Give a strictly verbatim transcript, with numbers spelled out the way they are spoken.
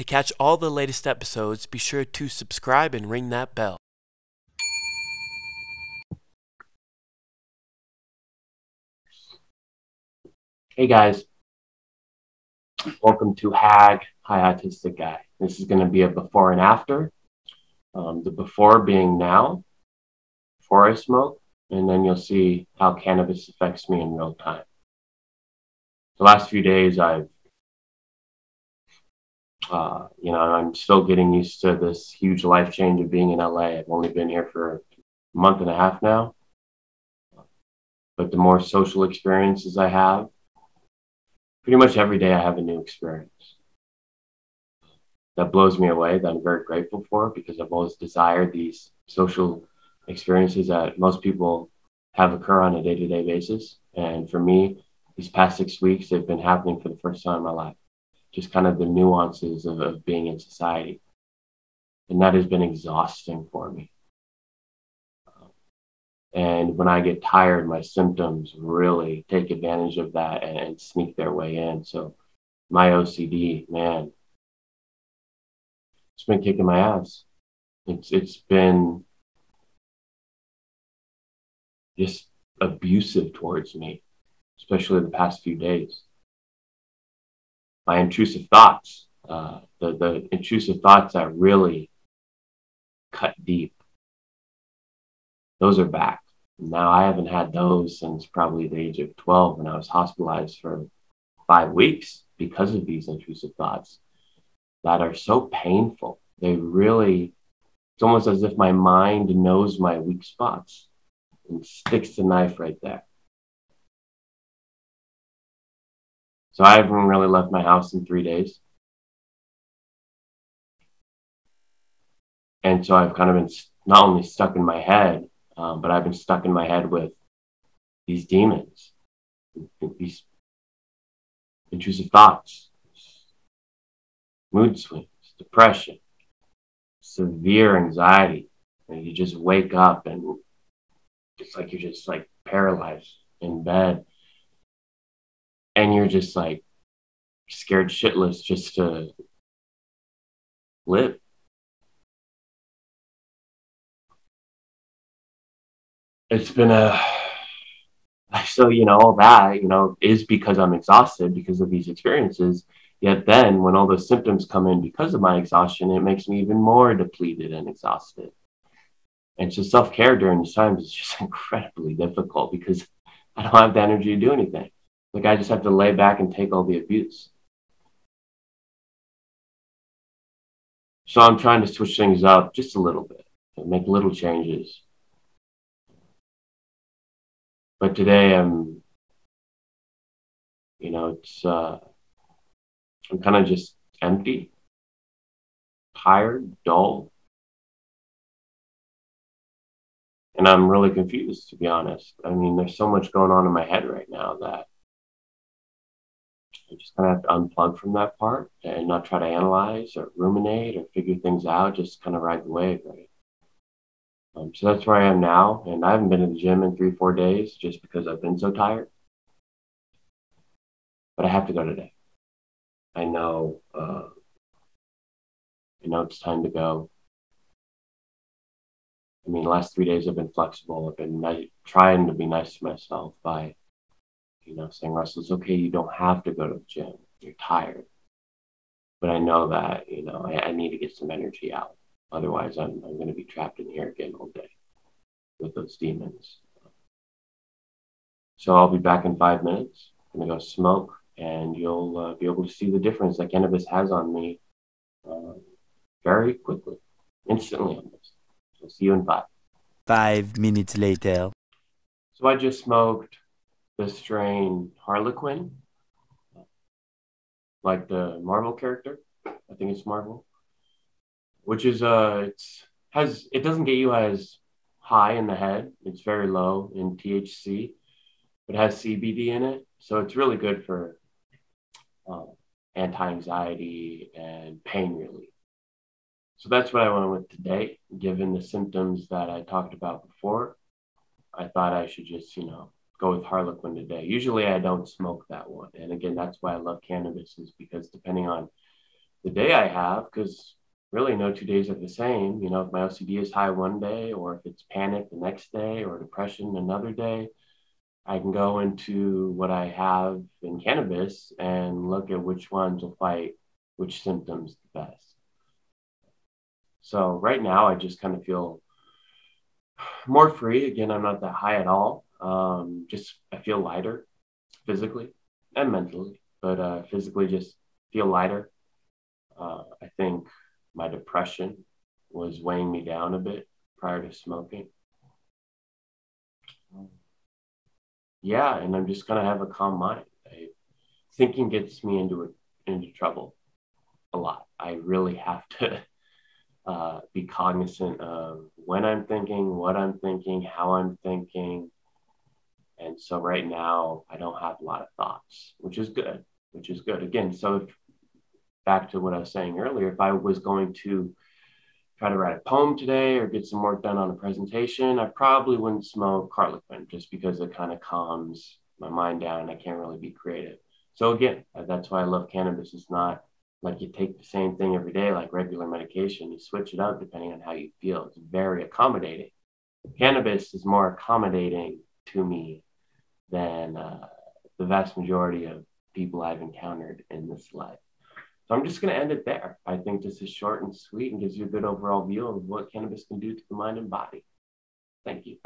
To catch all the latest episodes, be sure to subscribe and ring that bell. Hey guys, welcome to H A G, High Autistic Guy. This is going to be a before and after. Um, the before being now, before I smoke, and then you'll see how cannabis affects me in real time. The last few days, I've, uh, you know, I'm still getting used to this huge life change of being in L A. I've only been here for a month and a half now. But the more social experiences I have, pretty much every day I have a new experience. That blows me away, that I'm very grateful for, because I've always desired these social experiences that most people have occur on a day-to-day basis. And for me, these past six weeks, they've been happening for the first time in my life. Just kind of the nuances of, of being in society. And that has been exhausting for me. And when I get tired, my symptoms really take advantage of that and, and sneak their way in. So my O C D, man, it's been kicking my ass. It's it's been just abusive towards me, especially the past few days. My intrusive thoughts, uh, the the intrusive thoughts that really cut deep. Those are back. Now, I haven't had those since probably the age of twelve, when I was hospitalized for five weeks because of these intrusive thoughts that are so painful. They really, it's almost as if my mind knows my weak spots and sticks the knife right there. So I haven't really left my house in three days. And so I've kind of been not only stuck in my head, um, but I've been stuck in my head with these demons, these intrusive thoughts, mood swings, depression, severe anxiety. And you just wake up and it's like you're just like paralyzed in bed. And you're just like scared shitless just to live. It's been a, so, you know, all that, you know, is because I'm exhausted because of these experiences. Yet then when all those symptoms come in because of my exhaustion, it makes me even more depleted and exhausted. And so self-care during these times is just incredibly difficult because I don't have the energy to do anything. Like, I just have to lay back and take all the abuse. So I'm trying to switch things up just a little bit, make little changes. But today I'm, you know, it's, uh, I'm kind of just empty, tired, dull. And I'm really confused, to be honest. I mean, there's so much going on in my head right now that I just kind of have to unplug from that part and not try to analyze or ruminate or figure things out, just kind of ride the wave, right? Um, so that's where I am now, and I haven't been to the gym in three, four days just because I've been so tired. But I have to go today. I know, uh, I know it's time to go. I mean, the last three days I've been flexible. I've been nice, trying to be nice to myself by, you know, saying, Russell, it's okay, you don't have to go to the gym. You're tired. But I know that, you know, I, I need to get some energy out. Otherwise, I'm, I'm going to be trapped in here again all day with those demons. So I'll be back in five minutes. I'm going to go smoke, and you'll uh, be able to see the difference that cannabis has on me uh, very quickly, instantly almost. So see you in five. Five minutes later. So I just smoked the strain Harlequin, like the Marvel character. I think it's Marvel. Which is, uh, it's, has, it doesn't get you as high in the head. It's very low in T H C, but it has C B D in it. So it's really good for uh, anti-anxiety and pain relief. So that's what I went with today. Given the symptoms that I talked about before, I thought I should just, you know, go with Harlequin today. Usually I don't smoke that one. And again, that's why I love cannabis, is because depending on the day I have, because really no two days are the same. You know, if my O C D is high one day, or if it's panic the next day, or depression another day, I can go into what I have in cannabis and look at which ones will fight which symptoms the best. So right now I just kind of feel more free. Again, I'm not that high at all. Um, just I feel lighter physically and mentally, but uh, physically just feel lighter. Uh, I think my depression was weighing me down a bit prior to smoking. Yeah, and I'm just gonna have a calm mind. I, thinking gets me into it, into trouble a lot. I really have to uh, be cognizant of when I'm thinking, what I'm thinking, how I'm thinking. And so right now I don't have a lot of thoughts, which is good, which is good. Again, so if, back to what I was saying earlier, if I was going to try to write a poem today or get some work done on a presentation, I probably wouldn't smoke Harlequin just because it kind of calms my mind down and I can't really be creative. So again, that's why I love cannabis. It's not like you take the same thing every day, like regular medication. You switch it up depending on how you feel. It's very accommodating. Cannabis is more accommodating to me than uh, the vast majority of people I've encountered in this life. So I'm just going to end it there. I think this is short and sweet and gives you a good overall view of what cannabis can do to the mind and body. Thank you.